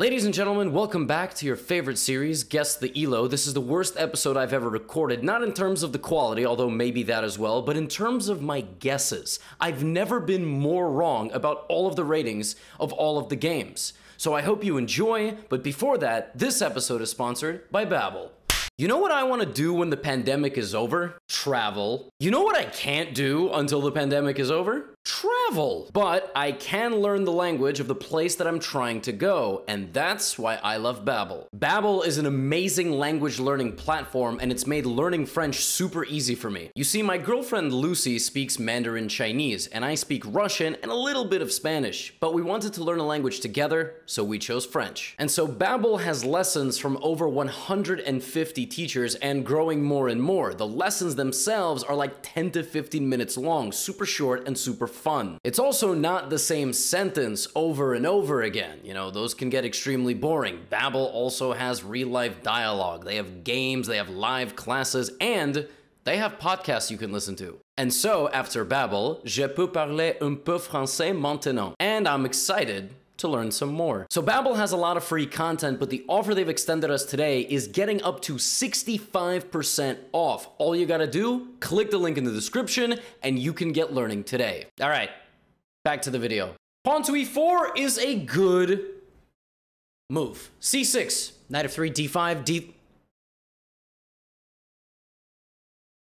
Ladies and gentlemen, welcome back to your favorite series, Guess the Elo. This is the worst episode I've ever recorded, not in terms of the quality, although maybe that as well, but in terms of my guesses. I've never been more wrong about all of the ratings of all of the games. So I hope you enjoy, but before that, this episode is sponsored by Babbel. You know what I want to do when the pandemic is over? Travel. You know what I can't do until the pandemic is over? Travel. But I can learn the language of the place that I'm trying to go, and that's why I love Babbel. Babbel is an amazing language learning platform, and it's made learning French super easy for me. You see, my girlfriend Lucy speaks Mandarin Chinese, and I speak Russian and a little bit of Spanish, but we wanted to learn a language together, so we chose French. And so Babbel has lessons from over 150 teachers and growing more and more. The lessons themselves are like 10 to 15 minutes long, super short and super fun. It's also not the same sentence over and over again. You know, those can get extremely boring. Babbel also has real-life dialogue. They have games, they have live classes, and they have podcasts you can listen to. And so, after Babbel, je peux parler un peu français maintenant. And I'm excited to learn some more. So Babbel has a lot of free content, but the offer they've extended us today is getting up to 65% off. All you gotta do, click the link in the description, and you can get learning today. All right, back to the video. Pawn to e4 is a good move. C6, knight f3, d5, d...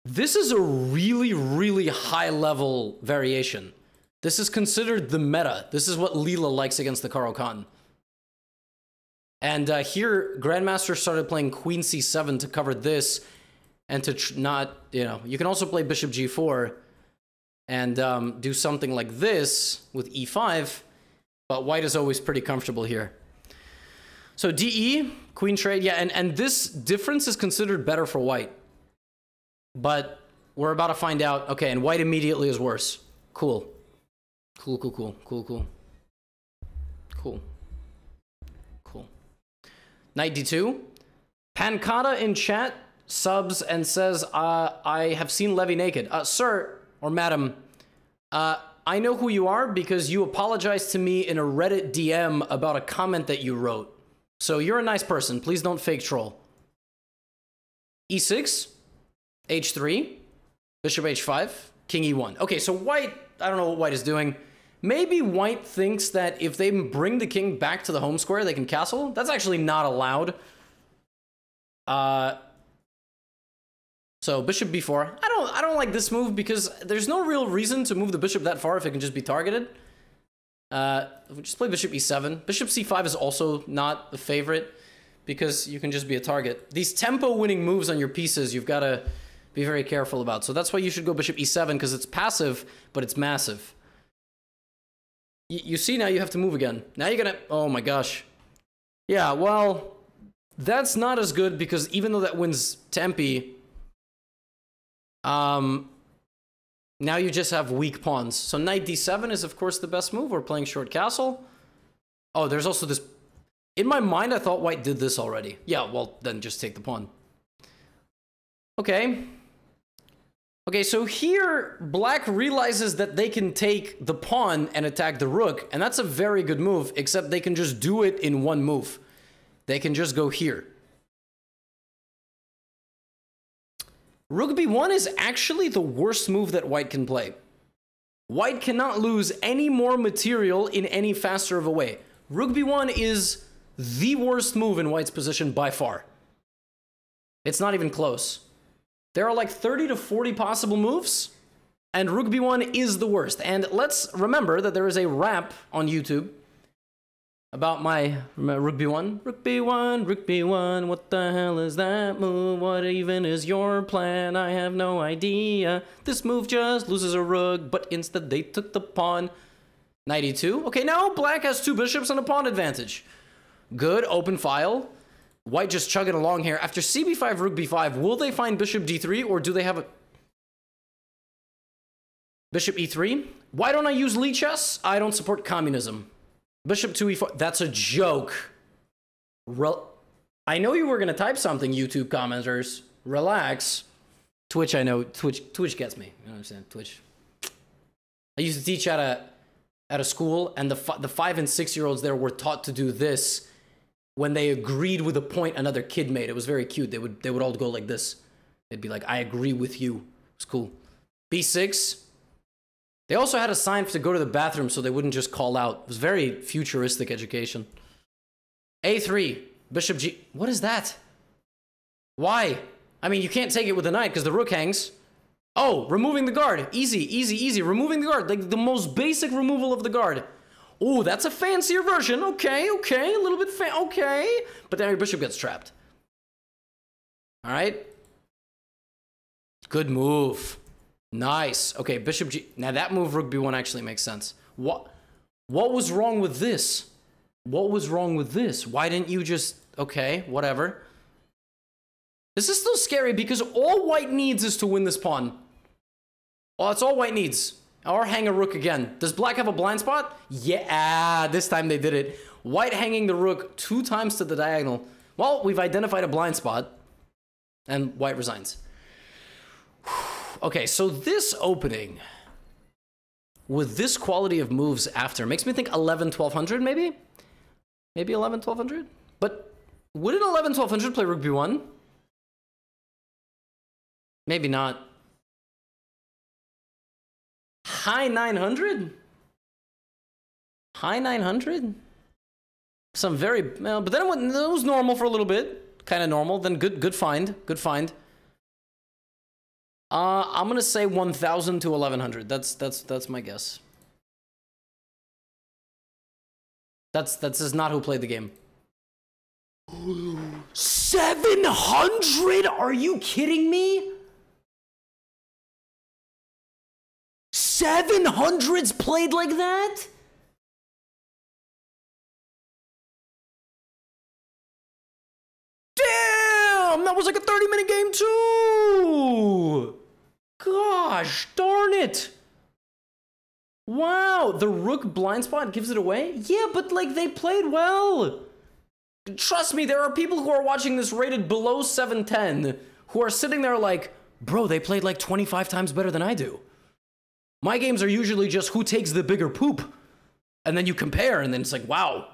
This is a really, really high-level variation. This is considered the meta. This is what Leela likes against the Caro Kann. And here, Grandmaster started playing Queen C7 to cover this, and to you can also play Bishop G4, and do something like this with E5. But White is always pretty comfortable here. So DE, Queen trade, yeah, and this difference is considered better for White. But we're about to find out. Okay, and White immediately is worse. Cool. Cool. Knight d2. Pancada in chat subs and says, I have seen Levy naked. Sir, or madam, I know who you are because you apologized to me in a Reddit DM about a comment that you wrote. So you're a nice person. Please don't fake troll. e6. h3. Bishop h5. King e1. Okay, so White, I don't know what White is doing. Maybe White thinks that if they bring the king back to the home square, they can castle. That's actually not allowed. So bishop b4. I don't like this move because there's no real reason to move the bishop that far if it can just be targeted. We just play bishop e7. Bishop c5 is also not the favorite because you can just be a target. These tempo-winning moves on your pieces, you've got to be very careful about. So that's why you should go bishop e7, because it's passive, but it's massive. You see, now you have to move again. Now you're gonna... Oh my gosh. Yeah, well, that's not as good, because even though that wins tempi, now you just have weak pawns. So knight d7 is, of course, the best move. We're playing short castle. Oh, there's also this... In my mind, I thought White did this already. Yeah, well, then just take the pawn. Okay. Okay, so here, Black realizes that they can take the pawn and attack the rook, and that's a very good move, except they can just do it in one move. They can just go here. Rook b1 is actually the worst move that White can play. White cannot lose any more material in any faster of a way. Rook b1 is the worst move in White's position by far. It's not even close. There are like 30 to 40 possible moves, and Rook B1 is the worst. And let's remember that there is a rap on YouTube about my Rook B1. Rook B1, Rook B1, what the hell is that move? What even is your plan? I have no idea. This move just loses a rook, but instead they took the pawn. Knight E2. Okay, now Black has two bishops and a pawn advantage. Good, open file. White just chugging along here. After CB5, Rook B5, will they find Bishop D3, or do they have a... Bishop E3? Why don't I use lichess? I don't support communism. Bishop 2 E4. That's a joke. I know you were going to type something, YouTube commenters. Relax. Twitch, I know. Twitch gets me. You understand? Twitch. I used to teach at a school, and the 5- and 6-year-olds there were taught to do this. when they agreed with a point another kid made. It was very cute. They would all go like this. They'd be like, I agree with you. It's cool. B6. They also had a sign to go to the bathroom so they wouldn't just call out. It was very futuristic education. A3. Bishop G. What is that? Why? I mean, you can't take it with a knight because the rook hangs. Oh, removing the guard. Easy, easy, easy. Removing the guard. Like the most basic removal of the guard. Oh, that's a fancier version. Okay, okay. A little bit okay. But then your bishop gets trapped. All right. Good move. Nice. Okay, bishop G. Now that move, rook B1 actually makes sense. What was wrong with this? What was wrong with this? Why didn't you just... Okay, whatever. This is still scary because all white needs is to win this pawn. Oh, that's all white needs. Or hang a rook again. Does black have a blind spot? Yeah, this time they did it. White hanging the rook 2 times to the diagonal. Well, we've identified a blind spot. And white resigns. Okay, so this opening... with this quality of moves after, makes me think 11, 1200 maybe? Maybe 11, 1200? But would an 11, 1200 play rook b1? Maybe not. High 900? High 900? Some very... well, but then it was normal for a little bit. Kind of normal. Then good find. Good find. I'm gonna say 1,000 to 1,100. That's my guess. That's just not who played the game. 700? Are you kidding me? 700's played like that? Damn! That was like a 30-minute game too! Gosh, darn it! Wow, the rook blind spot gives it away? Yeah, but like they played well! Trust me, there are people who are watching this rated below 710 who are sitting there like, bro, they played like 25 times better than I do. My games are usually just who takes the bigger poop. And then you compare and then it's like, wow.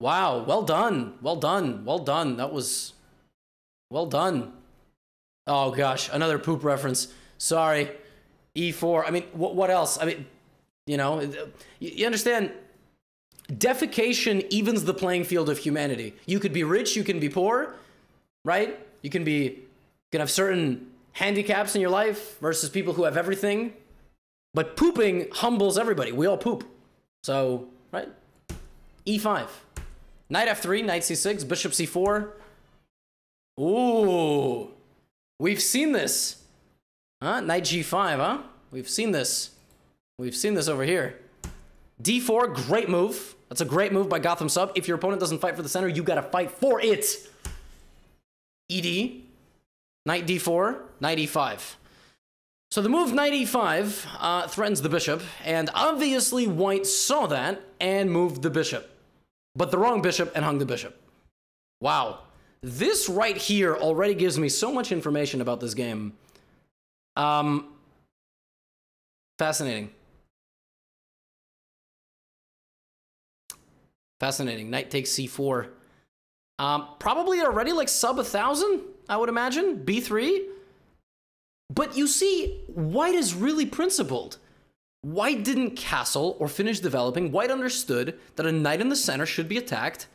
Wow, well done, well done, well done. That was... well done. Oh gosh, another poop reference. Sorry. E4. I mean, what else? I mean, you know, you understand, defecation evens the playing field of humanity. You could be rich, you can be poor, right? You can be, you can have certain handicaps in your life versus people who have everything. But pooping humbles everybody. We all poop. So, right? E5. Knight f3, knight c6, bishop c4. Ooh. We've seen this. Huh? Knight g5, huh? We've seen this. We've seen this over here. d4, great move. That's a great move by Gotham Sub. If your opponent doesn't fight for the center, you gotta fight for it. Ed. Knight d4, knight e5. So the move knight e5 threatens the bishop, and obviously white saw that and moved the bishop. But the wrong bishop and hung the bishop. Wow. This right here already gives me so much information about this game. Fascinating. Fascinating. Knight takes c4. Probably already like sub 1,000, I would imagine. b3. But you see, white is really principled. White didn't castle or finish developing. White understood that a knight in the center should be attacked.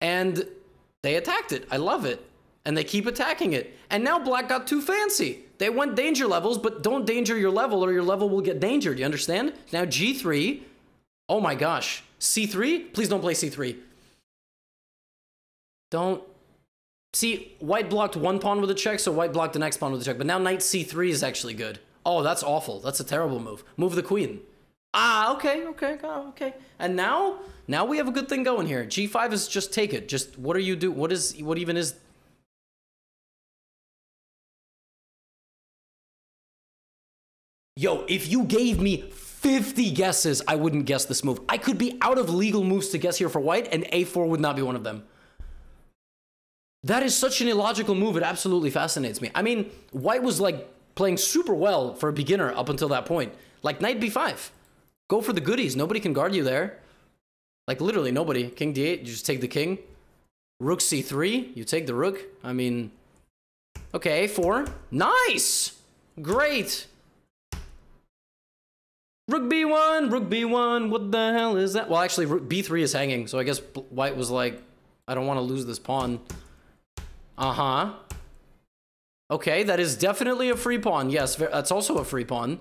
And they attacked it. I love it. And they keep attacking it. And now black got too fancy. They went danger levels, but don't danger your level or your level will get dangered. You understand? Now g3. Oh my gosh. c3? Please don't play c3. Don't. See, white blocked one pawn with a check, so white blocked the next pawn with a check. But now knight c3 is actually good. Oh, that's awful. That's a terrible move. Move the queen. Ah, okay, okay, okay. And now we have a good thing going here. G5 is just take it. Just what are you do? What even is? Yo, if you gave me 50 guesses, I wouldn't guess this move. I could be out of legal moves to guess here for white, and A4 would not be one of them. That is such an illogical move. It absolutely fascinates me. I mean, white was like playing super well for a beginner up until that point. Like knight b5. Go for the goodies. Nobody can guard you there. Like, literally nobody. King d8, you just take the king. Rook c3, you take the rook. I mean... Okay, a4. Nice! Great! Rook b1, rook b1, what the hell is that? Well, actually, rook b3 is hanging, so I guess white was like, I don't want to lose this pawn. Uh-huh. Okay, that is definitely a free pawn. Yes, that's also a free pawn.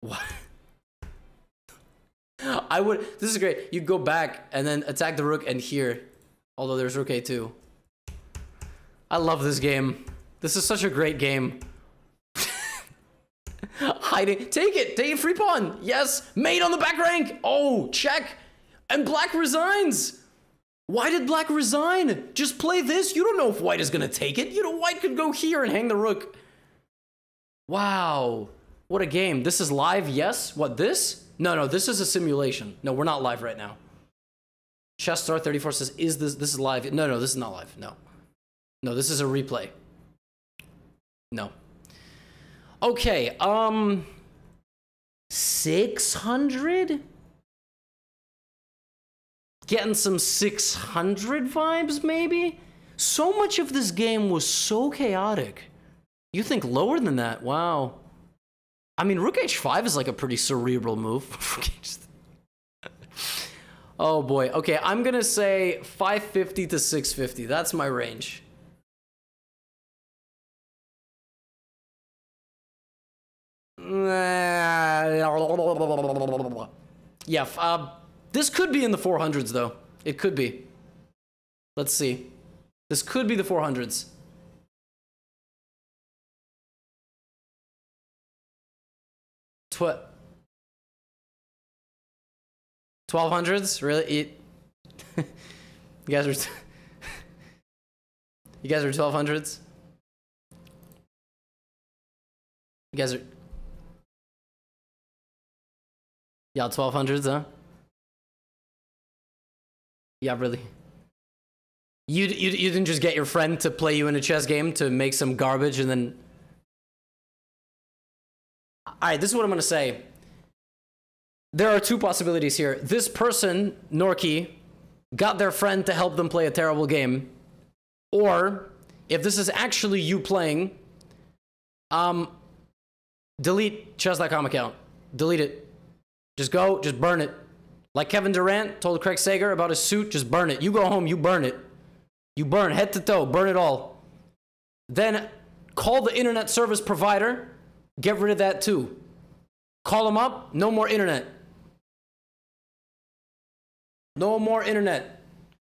What? I would... This is great. You go back and then attack the rook and here. Although there's rook a2. I love this game. This is such a great game. Hiding. Take it. Take a free pawn. Yes. Mate on the back rank. Oh, check. And black resigns. Why did black resign? Just play this. You don't know if white is going to take it. You know, white could go here and hang the rook. Wow. What a game. This is live. Yes. What, this? No, this is a simulation. No, we're not live right now. Chess Star 34 says, is this is live? No, this is not live. No, this is a replay. No. Okay, 600? Getting some 600 vibes, maybe? So much of this game was so chaotic. You think lower than that? Wow. I mean, rook h5 is like a pretty cerebral move. Oh boy. Okay, I'm gonna say 550 to 650. That's my range. Yeah, this could be in the 400s though. It could be. Let's see. This could be the 400s. What? 1200s? Really? You guys are... You guys are 1200s? You guys are... Y'all 1200s, huh? Yeah, really? You didn't just get your friend to play you in a chess game to make some garbage and then... Alright, this is what I'm going to say. There are two possibilities here. This person, Norki, got their friend to help them play a terrible game. Or, if this is actually you playing, delete chess.com account. Delete it. Just go, just burn it. Like Kevin Durant told Craig Sager about his suit, just burn it. You go home, you burn it. You burn, head to toe, burn it all. Then, call the internet service provider. Get rid of that too. Call them up. No more internet. No more internet.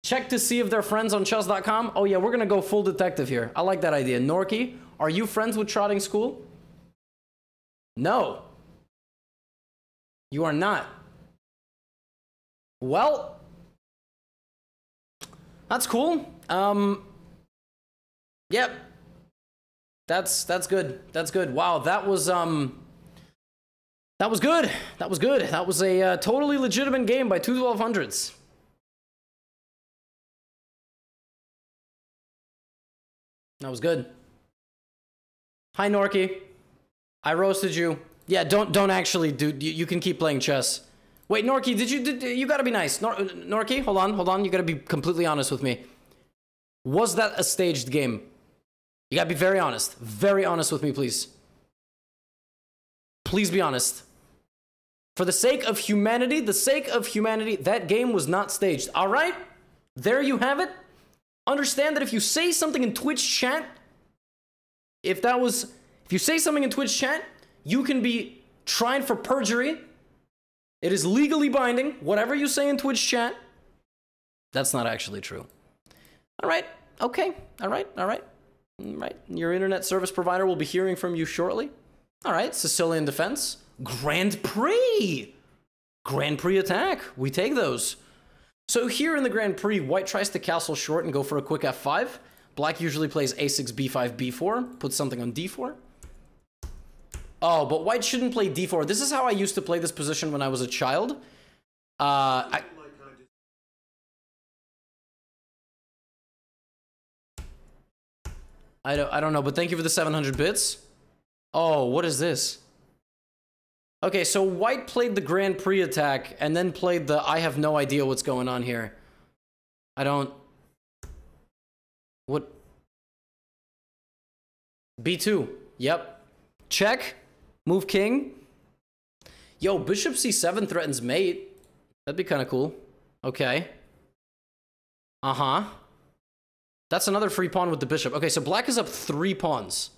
Check to see if they're friends on chess.com. Oh yeah, we're going to go full detective here. I like that idea. Norki, are you friends with Trotting School? No. You are not. Well, that's cool. Yep. That's good. That's good. Wow, that was good. That was good. That was a totally legitimate game by two 1200s. That was good. Hi Norki, I roasted you. Yeah, don't actually, dude. You can keep playing chess. Wait, Norki, you gotta be nice. Norki, hold on. You gotta be completely honest with me. Was that a staged game? You gotta be very honest. Very honest with me, please. Please be honest. For the sake of humanity, that game was not staged. All right? There you have it. Understand that if you say something in Twitch chat, if you say something in Twitch chat, you can be tried for perjury. It is legally binding. Whatever you say in Twitch chat, that's not actually true. All right. Okay. All right. All right. Right, your internet service provider will be hearing from you shortly. All right, Sicilian defense. Grand Prix! Grand Prix attack. We take those. So here in the Grand Prix, white tries to castle short and go for a quick f5. Black usually plays a6, b5, b4. Puts something on d4. Oh, but white shouldn't play d4. This is how I used to play this position when I was a child. I don't know, but thank you for the 700 bits. Oh, what is this? Okay, so white played the Grand Prix attack and then played the I have no idea what's going on here. I don't... What? B2. Yep. Check. Move king. Yo, bishop c7 threatens mate. That'd be kind of cool. Okay. Uh-huh. That's another free pawn with the bishop. Okay, so black is up 3 pawns.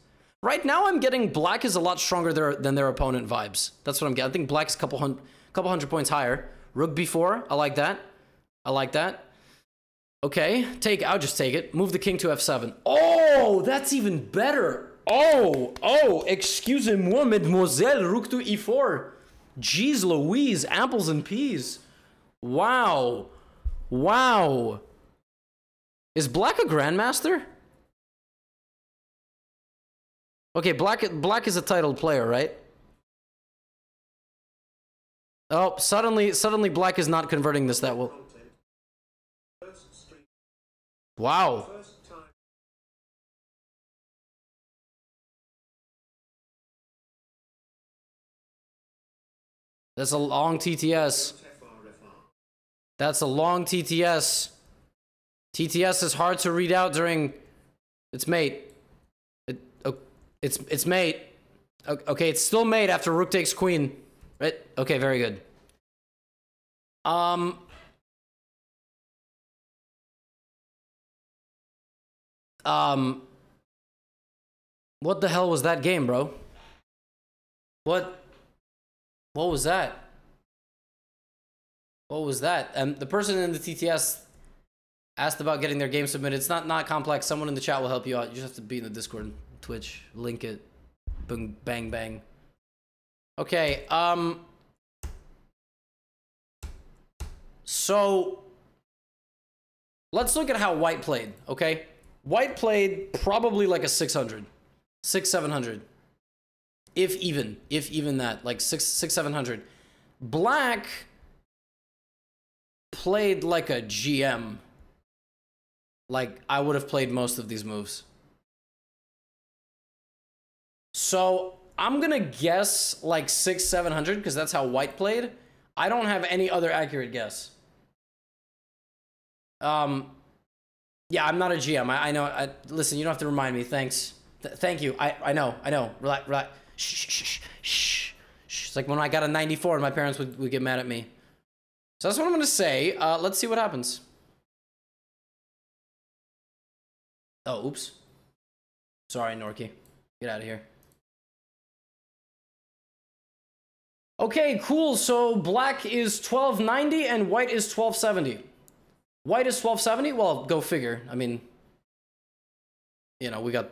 Right now, I'm getting black is a lot stronger than their opponent vibes. That's what I'm getting. I think black's a couple hundred points higher. Rook b4. I like that. I like that. Okay. Take. I'll just take it. Move the king to f7. Oh, that's even better. Oh, oh, excusez-moi, mademoiselle. Rook to e4. Jeez Louise. Apples and peas. Wow. Wow. Is black a grandmaster? Okay, black is a titled player, right? Oh, suddenly black is not converting this that well. Wow. That's a long TTS. That's a long TTS. TTS is hard to read out during its mate. It's mate. Okay, it's still mate after rook takes queen. Right? Okay, very good. What the hell was that game, bro? What was that? What was that? And the person in the TTS asked about getting their game submitted. It's not complex. Someone in the chat will help you out. You just have to be in the Discord. Twitch, link it, boom, bang, bang. Okay, so let's look at how white played, okay? White played probably like a 600, 600, 700. If even that, like 600, 700. Black played like a GM. Like I would have played most of these moves. So I'm gonna guess like 600, 700 because that's how white played. I don't have any other accurate guess. Yeah, I'm not a GM. I know. Listen, you don't have to remind me. Thanks. Thank you. I know. Relax. Shh. It's like when I got a 94 and my parents would get mad at me. So that's what I'm gonna say. Let's see what happens. Oh, oops. Sorry, Norki. Get out of here. Okay, cool. So black is 1290 and white is 1270. White is 1270? Well, go figure. I mean, you know, we got...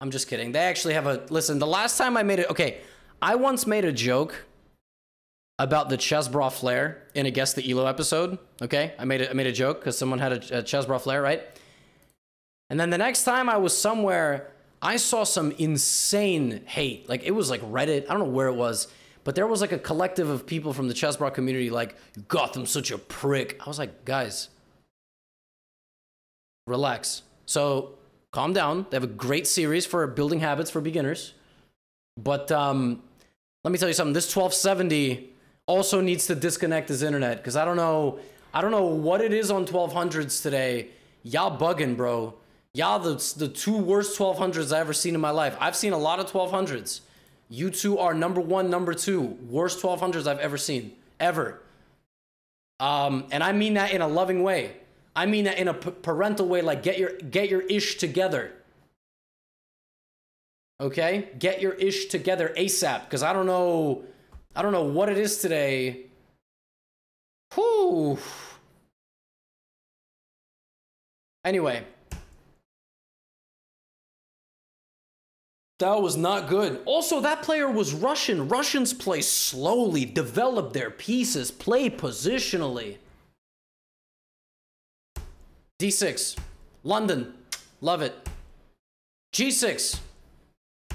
I'm just kidding. They actually have a... Listen, the last time I made it... Okay, I once made a joke about the ChessBrah flare in a Guess the Elo episode. Okay, I made a joke because someone had a ChessBrah flare, right? And then the next time I was somewhere, I saw some insane hate. Like, it was like Reddit. I don't know where it was, but there was like a collective of people from the ChessBrah community like, Gotham's such a prick. I was like, guys, relax. So calm down. They have a great series for building habits for beginners. But let me tell you something. This 1270 also needs to disconnect his internet because I don't know what it is on 1200s today. Y'all bugging, bro. Y'all, the 2 worst 1200s I've ever seen in my life. I've seen a lot of 1200s. You two are #1, #2. Worst 1200s I've ever seen. Ever. And I mean that in a loving way. I mean that in a parental way, like get your ish together. Okay? Get your ish together ASAP. Because I don't know what it is today. Whew. Anyway. That was not good. Also, that player was Russian. Russians play slowly, develop their pieces, play positionally. D6. London. Love it. G6.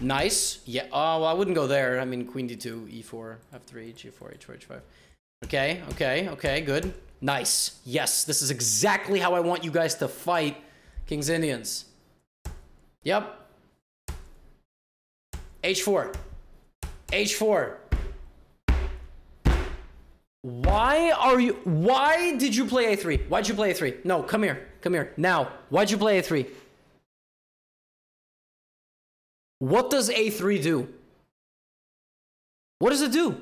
Nice. Yeah. Oh, I wouldn't go there. I mean, queen d2, e4, f3, g4, h4, h5. Okay, okay, okay, good. Nice. Yes, this is exactly how I want you guys to fight Kings Indians. Yep. H4. H4. Why did you play A3? Why'd you play A3? No, come here. Come here. Now, why'd you play A3? What does A3 do? What does it do?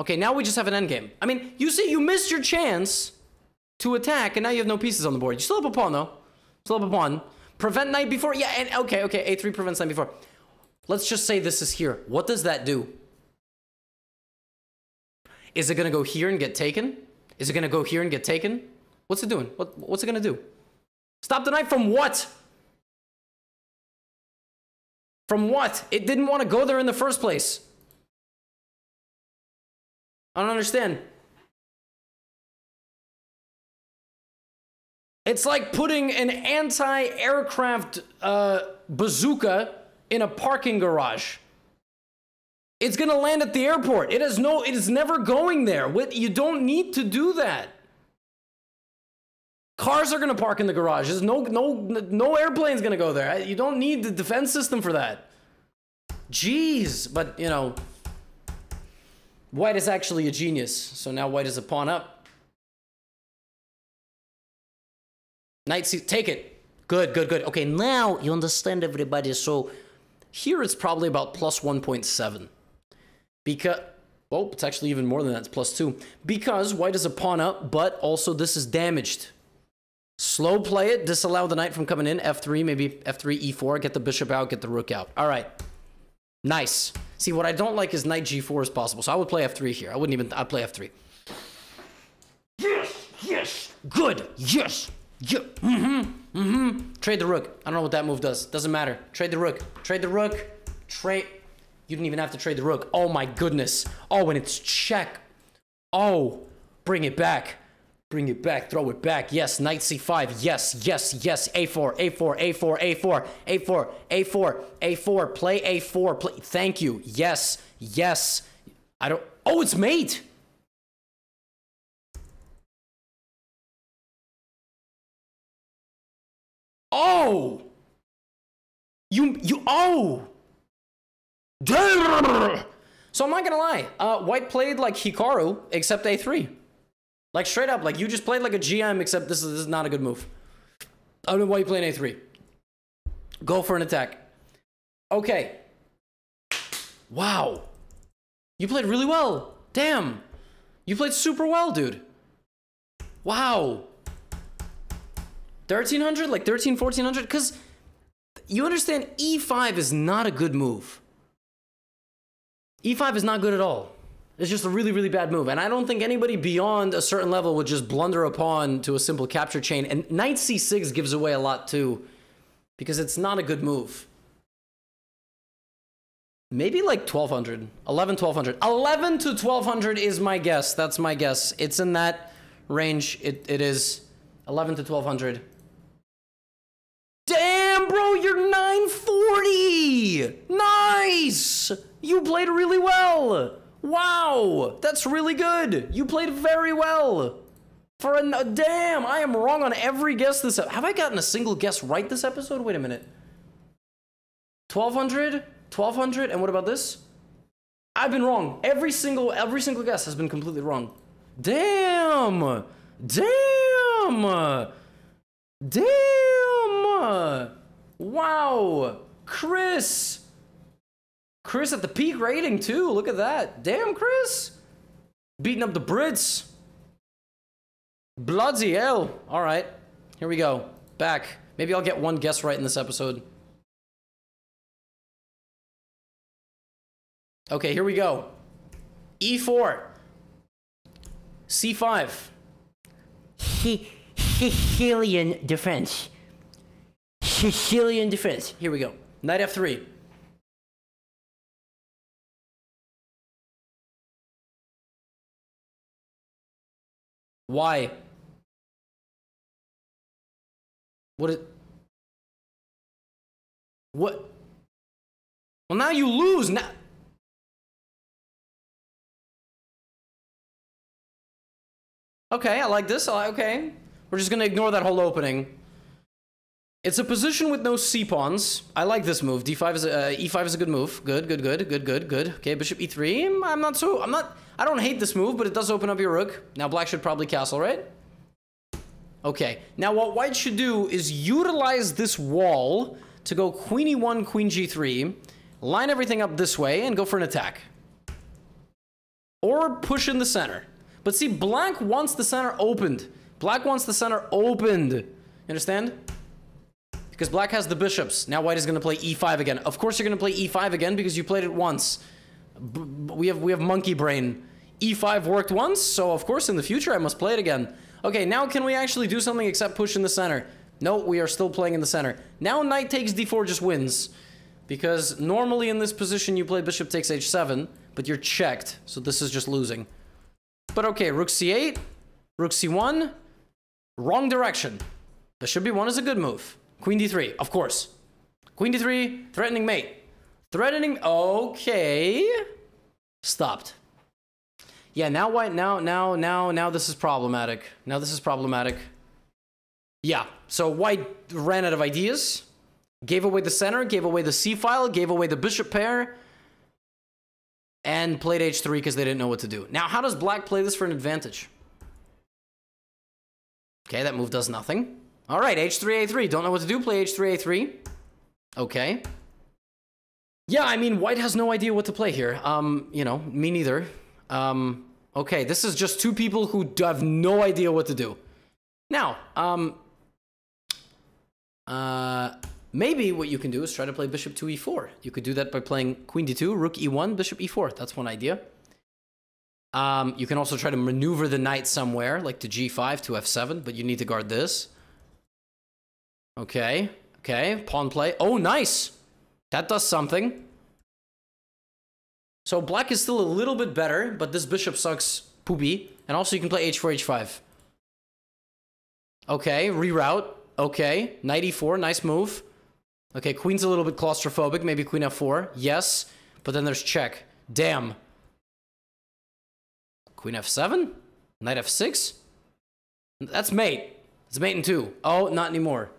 Okay, now we just have an endgame. I mean, you see, you missed your chance to attack, and now you have no pieces on the board. You still have a pawn, though. Still have a pawn. Prevent knight before? Yeah, and okay, A3 prevents knight before. Let's just say this is here. What does that do? Is it going to go here and get taken? Is it going to go here and get taken? What's it doing? What's it going to do? Stop the knight from what? From what? It didn't want to go there in the first place. I don't understand. It's like putting an anti-aircraft bazooka in a parking garage. It's gonna land at the airport. It has no, it is never going there. You don't need to do that. Cars are gonna park in the garage. There's no airplane's gonna go there. You don't need the defense system for that. Jeez, but you know, white is actually a genius. So now white is a pawn up. Knight c, take it. Good, good, good. Okay, now you understand, everybody. So here it's probably about plus 1.7. Because, well, it's actually even more than that. It's plus 2. Because white is a pawn up, but also this is damaged. Slow play it. Disallow the knight from coming in. F3, maybe F3, E4. Get the bishop out. Get the rook out. All right. Nice. See, what I don't like is knight G4 is possible. So I would play F3 here. I wouldn't even... I'd play F3. Yes! Yes! Good! Yes! Yeah. Mm-hmm. Mm-hmm. Trade the rook. I don't know what that move does. Doesn't matter. Trade the rook. Trade the rook. Trade... You didn't even have to trade the rook. Oh, my goodness. Oh, and it's check. Oh. Bring it back. Bring it back. Throw it back. Yes. Knight C5. Yes. Yes. Yes. A4. A4. A4. A4. A4. A4. A4. Play A4. Play... Thank you. Yes. Yes. I don't... Oh, it's mate! Oh! You oh! So I'm not gonna lie, white played like Hikaru, except A3. Like straight up, like you just played like a GM, except this is not a good move. I don't know why you playing A3. Go for an attack. Okay. Wow. You played really well. Damn. You played super well, dude. Wow. 1300, like 13, 1400, because you understand E5 is not a good move. E5 is not good at all. It's just a really, really bad move. And I don't think anybody beyond a certain level would just blunder a pawn to a simple capture chain. And knight C6 gives away a lot too, because it's not a good move. Maybe like 1200, 11, 1200. 11 to 1200 is my guess. That's my guess. It's in that range. It is 11 to 1200. Damn, bro, you're 940! Nice! You played really well! Wow! That's really good! You played very well! For a... Damn, I am wrong on every guess this... Have I gotten a single guess right this episode? Wait a minute. 1200? 1200? And what about this? I've been wrong. Every single guess has been completely wrong. Damn! Damn! Damn! Wow! Chris! Chris at the peak rating too, look at that. Damn, Chris! Beating up the Brits. Bloody hell. Alright, here we go. Back. Maybe I'll get one guess right in this episode. Okay, here we go. E4. C5. Sicilian defense. Sicilian defense. Here we go. Knight F3. Why? What is... What? Well, now you lose. Now... Okay, I like this. Okay. We're just going to ignore that whole opening. It's a position with no c-pawns. I like this move. D5 is a, e5 is a good move. Good. Okay, bishop e3. I don't hate this move, but it does open up your rook. Now black should probably castle, right? Okay. Now what white should do is utilize this wall to go queen e1, queen g3, line everything up this way, and go for an attack. Or push in the center. But see, black wants the center opened. Black wants the center opened. You understand? Because black has the bishops. Now white is going to play e5 again. Of course you're going to play e5 again because you played it once. We have monkey brain. E5 worked once, so of course in the future I must play it again. Okay, now can we actually do something except push in the center? No, we are still playing in the center. Now knight takes d4 just wins. Because normally in this position you play bishop takes h7, but you're checked, so this is just losing. But okay, rook c8, rook c1, wrong direction. Bishop b1 is a good move. Queen d3, of course. Queen d3, threatening mate. Threatening, okay. Stopped. Yeah, now white, now this is problematic. Now this is problematic. Yeah, so white ran out of ideas. Gave away the center, gave away the c-file, gave away the bishop pair. And played h3 because they didn't know what to do. Now, how does black play this for an advantage? Okay, that move does nothing. All right, h3, a3. Don't know what to do. Play h3, a3. Okay. Yeah, I mean, white has no idea what to play here. You know, me neither. Okay, this is just two people who have no idea what to do. Now, maybe what you can do is try to play bishop to e4. You could do that by playing queen d2, rook e1, bishop e4. That's one idea. You can also try to maneuver the knight somewhere, like to g5, to f7, but you need to guard this. Okay, okay, pawn play. Oh, nice! That does something. So black is still a little bit better, but this bishop sucks poopy. And also you can play h4, h5. Okay, reroute. Okay, knight e4, nice move. Okay, queen's a little bit claustrophobic. Maybe queen f4. Yes, but then there's check. Damn. Queen f7? Knight f6? That's mate. It's mate in two. Oh, not anymore.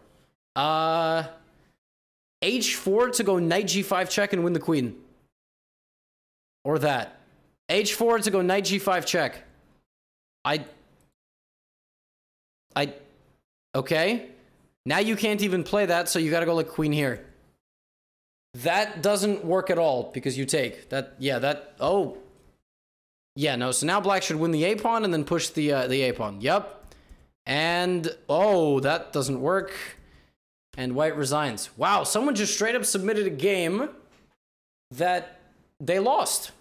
H4 to go knight g5 check and win the queen. Or that. H4 to go knight g5 check. Okay. Now you can't even play that, so you gotta go like queen here. That doesn't work at all, because you take. Oh. Yeah, no, so now black should win the a-pawn and then push the a-pawn. Yep. And, oh, that doesn't work. And white resigns. Wow, someone just straight up submitted a game that they lost.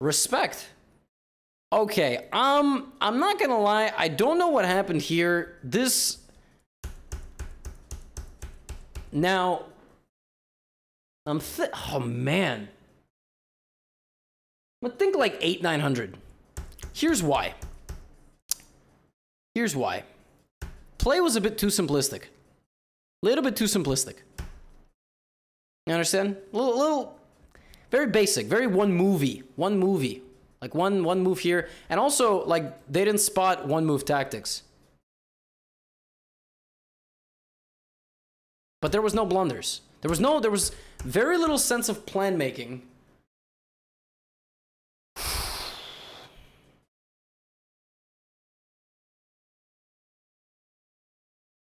Respect. Okay, I'm not gonna lie. I don't know what happened here. Now, oh man. I think like 800-900. Here's why. Play was a bit too simplistic. You understand? Very basic, very one movie. Like one move here. And also, like, they didn't spot one move tactics. But there was no blunders. There was very little sense of plan making.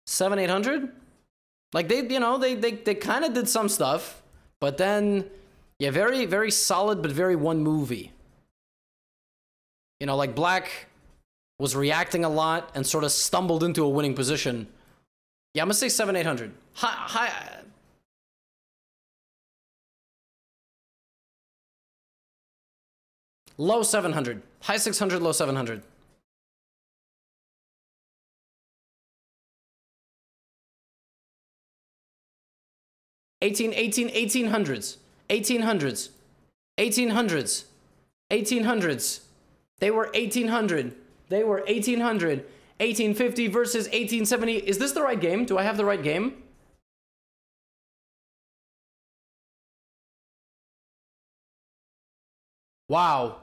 Seven, 800? Like, they kind of did some stuff. But then, yeah, very, very solid, but very one movie. You know, like, black was reacting a lot and sort of stumbled into a winning position. Yeah, I'm gonna say 700-800. High. Low 700. High 600, low 700. Eighteen hundreds. They were 1800. 1850 versus 1870. Is this the right game? Do I have the right game? Wow.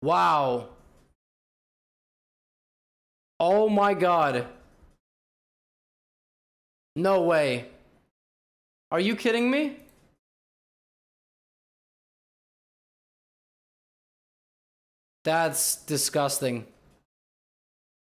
Wow. Oh my God. No way. Are you kidding me? That's disgusting.